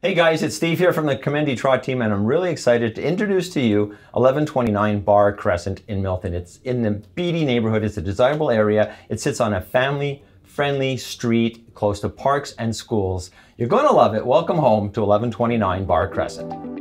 Hey guys, it's Steve here from the KormendyTrott team, and I'm really excited to introduce to you 1129 Barr Crescent in Milton. It's in the Beaty neighborhood. It's a desirable area. It sits on a family-friendly street close to parks and schools. You're going to love it. Welcome home to 1129 Barr Crescent.